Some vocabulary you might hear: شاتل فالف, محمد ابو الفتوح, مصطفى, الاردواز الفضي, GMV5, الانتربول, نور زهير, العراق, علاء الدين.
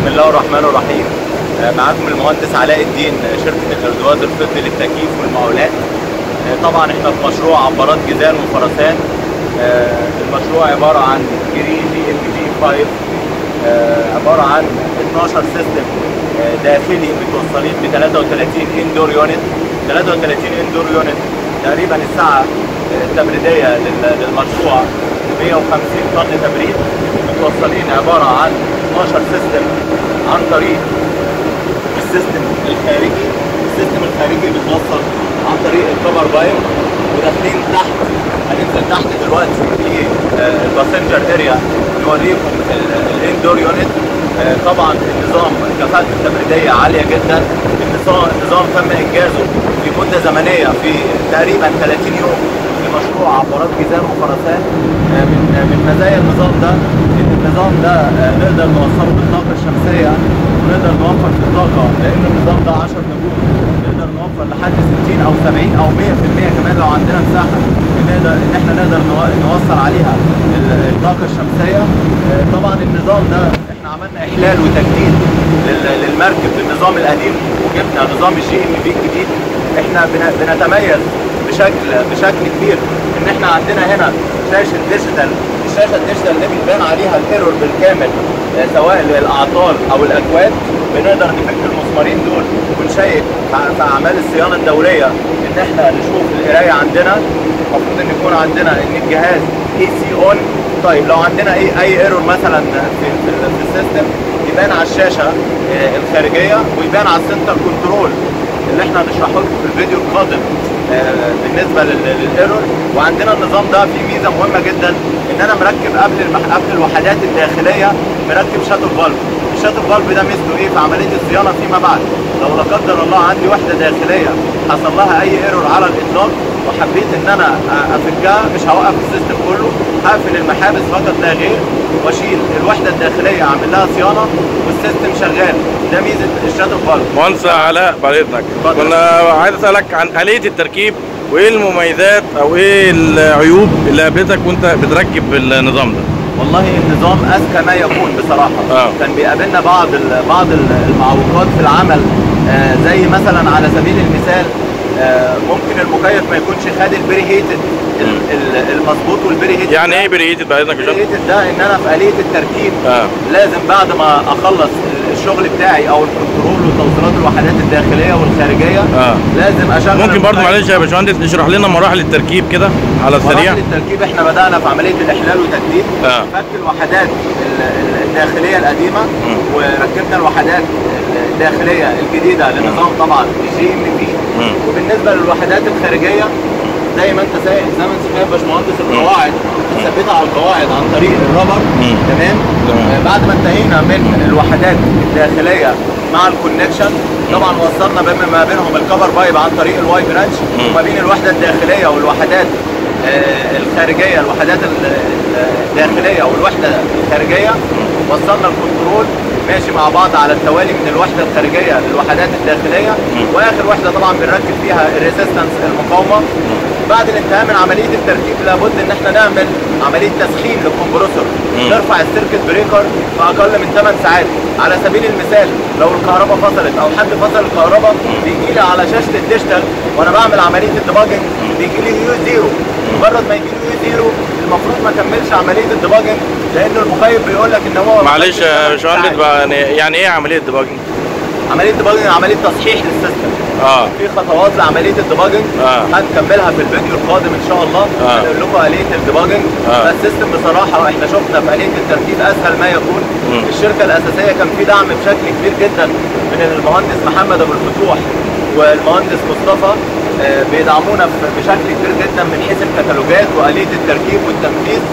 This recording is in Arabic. بسم الله الرحمن الرحيم. معاكم المهندس علاء الدين، شركة الاردواز الفضي للتكييف والمقاولات. طبعا احنا في مشروع عبارات جزال وفرسان. المشروع عبارة عن GMV5، عبارة عن 12 سيستم داخلي متوصلين ب 33 اندور يونت. 33 اندور يونت تقريبا الساعة التبريدية للمشروع 150 طن تبريد متوصلين، عبارة عن 12 سيستم عن طريق السيستم الخارجي. السيستم الخارجي بيتوصل عن طريق الكفر بايب، وداخلين تحت، هننزل تحت دلوقتي في الباسنجر اريا نوريكم الاندور يونت. طبعا النظام كفاءته التبريدية عالية جدا، النظام تم انجازه في مدة زمنية في تقريبا 30 يوم في مشروع عبارات جزال وفرسان. من مزايا النظام ده ان النظام ده نقدر نوصله بالطاقة الشمسية ونقدر نوفر في الطاقة، لان النظام ده 10 نجوم نقدر نوفر لحد 60 او 70 او 100% كمان لو عندنا مساحة ان احنا نقدر نوصل عليها الطاقة الشمسية. طبعا النظام ده احنا عملنا احلال وتجديد للمركب بالنظام القديم وجبنا نظام GMV الجديد. احنا بنتميز بشكل كبير ان احنا عندنا هنا شاشه ديجيتال. الشاشه الديجيتال اللي بيبان عليها الايرور بالكامل سواء الاعطال او الاكواد، بنقدر نفك المسمارين دول ونشيك في اعمال الصيانه الدوريه ان احنا نشوف القرايه. عندنا المفروض ان يكون عندنا ان الجهاز AC اون. طيب لو عندنا اي ايرور مثلا في السيستم يبان على الشاشه الخارجيه ويبان على السنتر كنترول اللي احنا هنشرحه لكم في الفيديو القادم بالنسبه للايرور. وعندنا النظام ده فيه ميزه مهمه جدا ان انا مركب قبل الوحدات الداخليه مركب شاتل فالف. الشاتل فالف ده ميزته ايه في عمليه الصيانه فيما بعد؟ لو لا قدر الله عندي وحده داخليه حصل لها اي ايرور على الاطلاق وحبيت ان انا افكها، مش هوقف السيستم كله، هقفل المحابس فقط لا غير واشيل الوحده الداخليه اعمل لها صيانه والسيستم شغال. ده ميزه الشاتل فالف. مهندس علاء بعد اذنك، كنا عايز اسالك عن آلية التركيب وايه المميزات او ايه العيوب اللي قابلتك وانت بتركب النظام ده؟ والله النظام اذكى ما يكون بصراحه. كان بيقابلنا بعض المعوقات في العمل، زي مثلا على سبيل المثال ممكن المكيف ما يكونش خد البري هيتد المظبوط. والبري هيتد يعني ايه بري هيتد بعد اذنك؟ بري هيتد ده ان انا في آلية التركيب لازم بعد ما اخلص الشغل بتاعي او الكنترول وتوصيلات الوحدات الداخليه والخارجيه لازم اشغل. ممكن برضه معلش يا باشمهندس نشرح لنا مراحل التركيب كده على السريع؟ مراحل التركيب احنا بدانا في عمليه الاحلال وتجديد، فك الوحدات الداخليه القديمه وركبنا الوحدات الداخليه الجديده للنظام طبعا GMV. وبالنسبه للوحدات الخارجيه زي ما انت سائل يا باشمهندس القواعد ثبتها على القواعد عن طريق الربر. تمام. بعد ما انتهينا من الوحدات الداخليه مع الكونكشن طبعا وصلنا ما بينهم الكفر بايب عن طريق الواي برانش، وما بين الوحده الداخليه والوحدات الخارجيه، الوحدات الداخليه والوحده الخارجيه وصلنا الكنترول ماشي مع بعض على التوالي من الوحده الخارجيه للوحدات الداخليه. واخر وحده طبعا بنركب فيها الريزيستنس المقاومه. بعد الانتهاء من عمليه التركيب لابد ان احنا نعمل عمليه تسخين للكمبرسور، نرفع السيركت بريكر في اقل من 8 ساعات. على سبيل المثال لو الكهرباء فصلت او حد فصل الكهرباء بيجي لي على شاشه الديجيتال وانا بعمل عمليه الديباجنج بيجي لي U0. مجرد ما يجي لي U0 المفروض ما اكملش عمليه الديباجنج لان المخيب بيقول لك ان هو معلش يا باشمهندس يعني ايه عمليه ديباجنج؟ عمليه ديباجنج عمليه تصحيح للسيستم. في خطوات لعمليه الديباجنج هنكملها في الفيديو القادم ان شاء الله. هنقول لكم آلية الديباجنج. فالسيستم بصراحه احنا شفنا في آلية التركيب اسهل ما يكون. الشركه الاساسيه كان في دعم بشكل كبير جدا من المهندس محمد ابو الفتوح والمهندس مصطفى، بيدعمونا بشكل كبير جدا من حيث الكتالوجات وآلية التركيب والتنفيذ.